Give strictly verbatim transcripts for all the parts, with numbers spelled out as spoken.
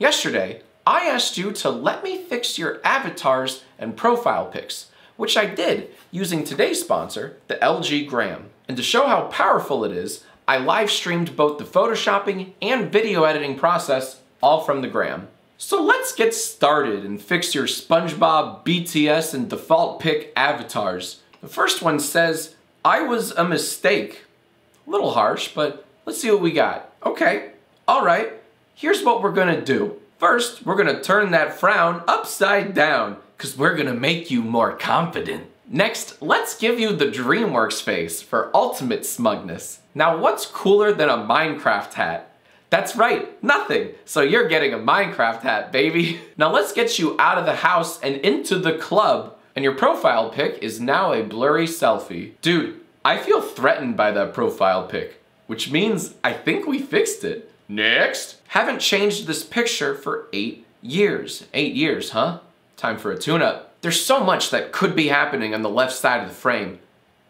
Yesterday, I asked you to let me fix your avatars and profile pics, which I did using today's sponsor, the L G Gram. And to show how powerful it is, I live streamed both the photoshopping and video editing process, all from the Gram. So let's get started and fix your SpongeBob, B T S, and default pic avatars. The first one says, "I was a mistake." A little harsh, but let's see what we got. Okay, all right, here's what we're gonna do. First, we're gonna turn that frown upside down, because we're gonna make you more confident. Next, let's give you the DreamWorks face for ultimate smugness. Now, what's cooler than a Minecraft hat? That's right, nothing. So you're getting a Minecraft hat, baby. Now let's get you out of the house and into the club, and your profile pic is now a blurry selfie. Dude, I feel threatened by that profile pic, which means I think we fixed it. Next. Haven't changed this picture for eight years. Eight years, huh? Time for a tune-up. There's so much that could be happening on the left side of the frame.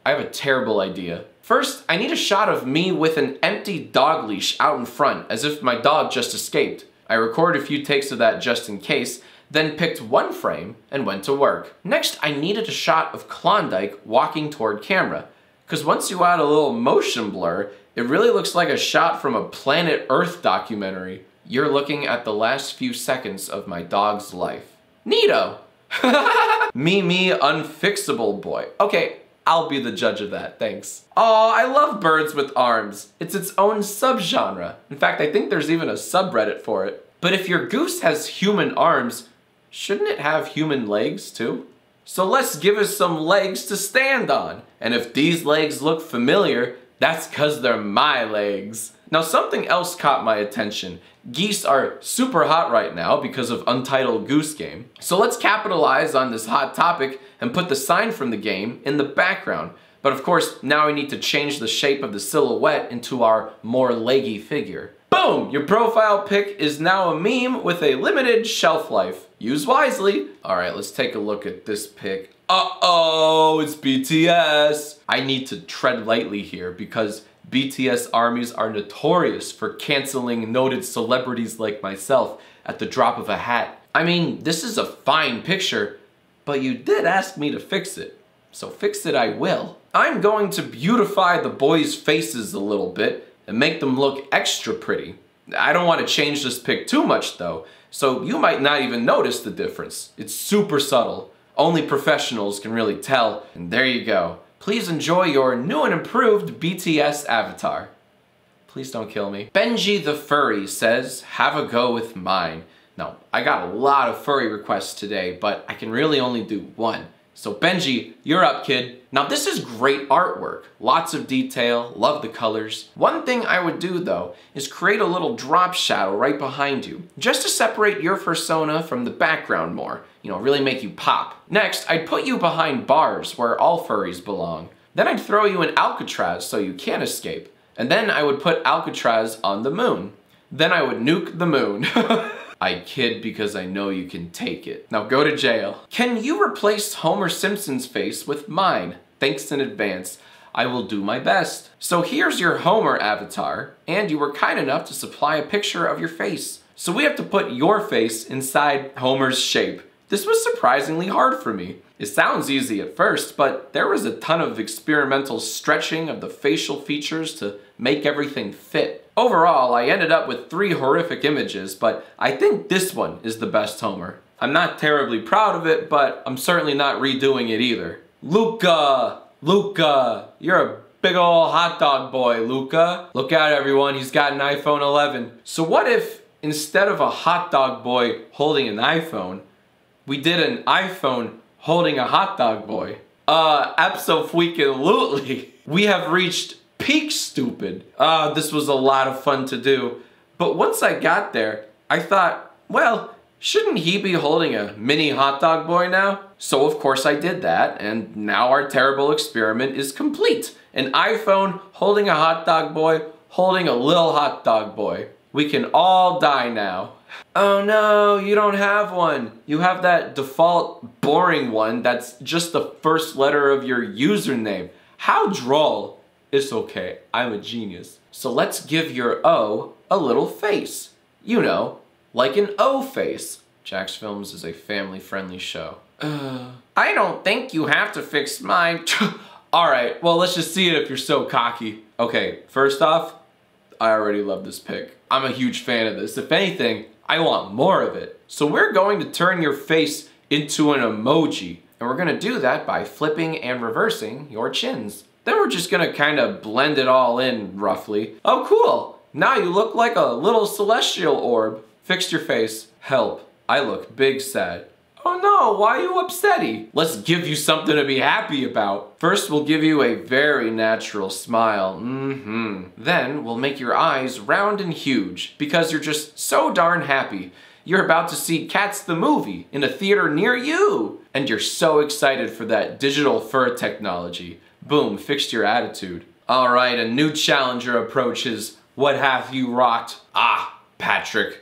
I have a terrible idea. First, I need a shot of me with an empty dog leash out in front, as if my dog just escaped. I recorded a few takes of that just in case, then picked one frame and went to work. Next, I needed a shot of Klondike walking toward camera, because once you add a little motion blur, it really looks like a shot from a Planet Earth documentary. You're looking at the last few seconds of my dog's life. Neato! Me, me, unfixable boy. Okay, I'll be the judge of that, thanks. Aw, I love birds with arms. It's its own subgenre. In fact, I think there's even a subreddit for it. But if your goose has human arms, shouldn't it have human legs too? So let's give us some legs to stand on. And if these legs look familiar, that's cause they're my legs. Now something else caught my attention. Geese are super hot right now because of Untitled Goose Game. So let's capitalize on this hot topic and put the sign from the game in the background. But of course, now we need to change the shape of the silhouette into our more leggy figure. Boom! Your profile pic is now a meme with a limited shelf life. Use wisely. All right, let's take a look at this pic. Uh-oh, it's B T S. I need to tread lightly here because B T S armies are notorious for canceling noted celebrities like myself at the drop of a hat. I mean, this is a fine picture, but you did ask me to fix it, so fix it I will. I'm going to beautify the boys' faces a little bit and make them look extra pretty. I don't want to change this pic too much though, so you might not even notice the difference. It's super subtle. Only professionals can really tell, and there you go. Please enjoy your new and improved B T S avatar. Please don't kill me. Benji the Furry says, "Have a go with mine." Now, I got a lot of furry requests today, but I can really only do one. So Benji, you're up, kid. Now this is great artwork. Lots of detail, love the colors. One thing I would do though is create a little drop shadow right behind you, just to separate your persona from the background more. You know, really make you pop. Next, I'd put you behind bars where all furries belong. Then I'd throw you in Alcatraz so you can't escape. And then I would put Alcatraz on the moon. Then I would nuke the moon. I kid because I know you can take it. Now go to jail. Can you replace Homer Simpson's face with mine? Thanks in advance. I will do my best. So here's your Homer avatar, and you were kind enough to supply a picture of your face. So we have to put your face inside Homer's shape. This was surprisingly hard for me. It sounds easy at first, but there was a ton of experimental stretching of the facial features to make everything fit. Overall, I ended up with three horrific images, but I think this one is the best Homer. I'm not terribly proud of it, but I'm certainly not redoing it either. Luca! Luca! You're a big ol' hot dog boy, Luca. Look out, everyone, he's got an iPhone eleven. So what if, instead of a hot dog boy holding an iPhone, we did an iPhone holding a hot dog boy? Uh, abso-freaking-lutely. We have reached peak stupid. Ah, uh, this was a lot of fun to do. But once I got there, I thought, well, shouldn't he be holding a mini hot dog boy now? So of course I did that, and now our terrible experiment is complete. An iPhone holding a hot dog boy, holding a little hot dog boy. We can all die now. Oh no, you don't have one. You have that default boring one that's just the first letter of your username. How droll. It's okay, I'm a genius. So let's give your O a little face. You know, like an O face. Jacksfilms is a family-friendly show. Uh, I don't think you have to fix mine. All right, well, let's just see it if you're so cocky. Okay, first off, I already love this pic. I'm a huge fan of this. If anything, I want more of it. So we're going to turn your face into an emoji. And we're gonna do that by flipping and reversing your chins. Then we're just gonna kind of blend it all in, roughly. Oh, cool. Now you look like a little celestial orb. Fixed your face. Help. I look big sad. Oh no, why are you upsetty? Let's give you something to be happy about. First, we'll give you a very natural smile. Mm-hmm. Then we'll make your eyes round and huge because you're just so darn happy. You're about to see Cats the movie in a theater near you. And you're so excited for that digital fur technology. Boom, fixed your attitude. All right, a new challenger approaches. What have you wrought? Ah, Patrick.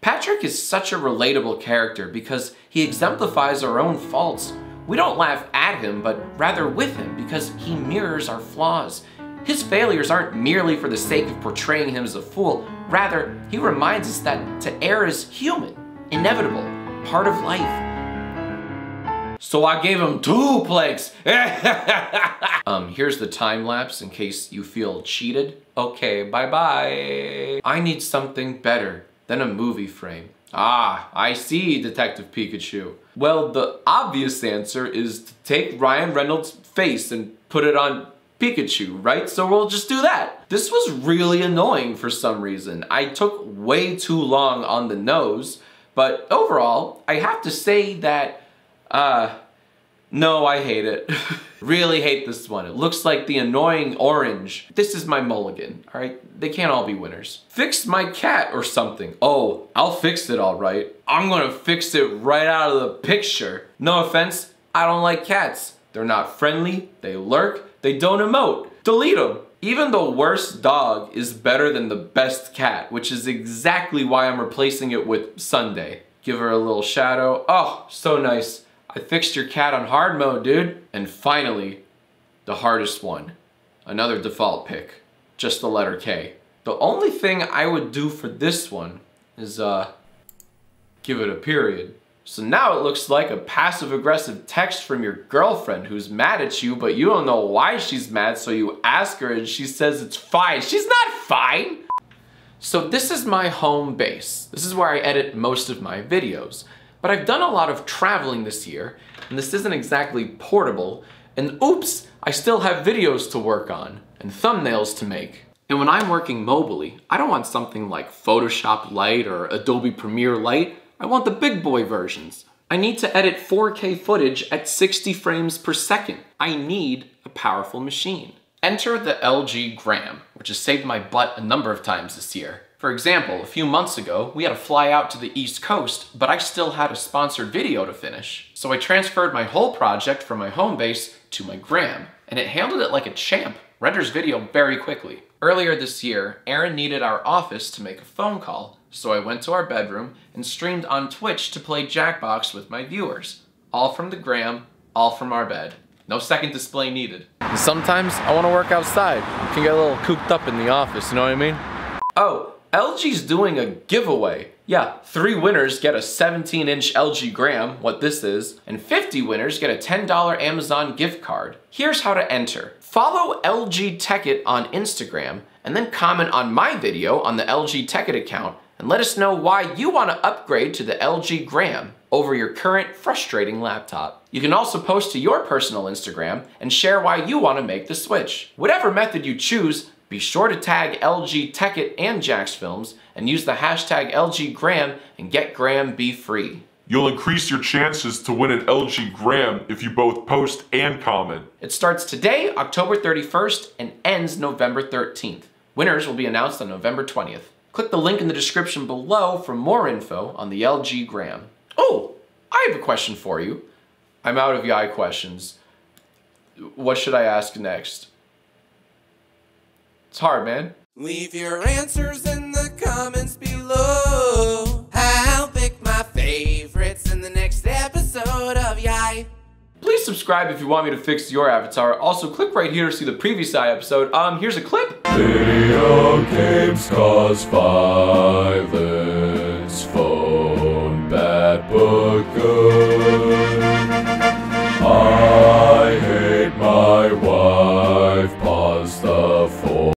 Patrick is such a relatable character because he exemplifies our own faults. We don't laugh at him, but rather with him because he mirrors our flaws. His failures aren't merely for the sake of portraying him as a fool. Rather, he reminds us that to err is human, inevitable, part of life. So I gave him two plates. um, here's the time lapse in case you feel cheated. Okay, bye-bye. I need something better than a movie frame. Ah, I see, Detective Pikachu. Well, the obvious answer is to take Ryan Reynolds' face and put it on Pikachu, right? So we'll just do that. This was really annoying for some reason. I took way too long on the nose, but overall, I have to say that, uh, no, I hate it. Really hate this one. It looks like the annoying orange. This is my mulligan, all right? They can't all be winners. Fix my cat or something. Oh, I'll fix it all right. I'm gonna fix it right out of the picture. No offense, I don't like cats. They're not friendly, they lurk, they don't emote. Delete them. Even the worst dog is better than the best cat, which is exactly why I'm replacing it with Sunday. Give her a little shadow. Oh, so nice. I fixed your cat on hard mode, dude. And finally, the hardest one. Another default pick, just the letter K. The only thing I would do for this one is uh, give it a period. So now it looks like a passive-aggressive text from your girlfriend who's mad at you, but you don't know why she's mad, so you ask her and she says it's fine. She's not fine! So this is my home base. This is where I edit most of my videos. But I've done a lot of traveling this year, and this isn't exactly portable, and oops, I still have videos to work on, and thumbnails to make. And when I'm working mobilely, I don't want something like Photoshop Lite or Adobe Premiere Lite. I want the big boy versions. I need to edit four K footage at sixty frames per second. I need a powerful machine. Enter the L G Gram, which has saved my butt a number of times this year. For example, a few months ago, we had to fly out to the East Coast, but I still had a sponsored video to finish. So I transferred my whole project from my home base to my Gram, and it handled it like a champ. Renders video very quickly. Earlier this year, Aaron needed our office to make a phone call, so I went to our bedroom and streamed on Twitch to play Jackbox with my viewers. All from the Gram, all from our bed. No second display needed. And sometimes I want to work outside. I can get a little cooped up in the office, you know what I mean? Oh, L G's doing a giveaway. Yeah, three winners get a seventeen inch L G Gram, what this is, and fifty winners get a ten dollar Amazon gift card. Here's how to enter. Follow L G Tech It on Instagram, and then comment on my video on the L G Tech It account, and let us know why you want to upgrade to the L G Gram over your current frustrating laptop. You can also post to your personal Instagram and share why you want to make the switch. Whatever method you choose, be sure to tag L G Tech It and Jacksfilms and use the hashtag L G Gram and get Gram be free. You'll increase your chances to win an L G Gram if you both post and comment. It starts today, October thirty-first, and ends November thirteenth. Winners will be announced on November twentieth. Click the link in the description below for more info on the L G Gram. Oh, I have a question for you. I'm out of Y I questions. What should I ask next? It's hard, man. Leave your answers in the comments below. I'll pick my favorites in the next episode of Y I A Y. Please subscribe if you want me to fix your avatar. Also, click right here to see the previous Y I A Y episode. Um, here's a clip. Video games cause violence. go.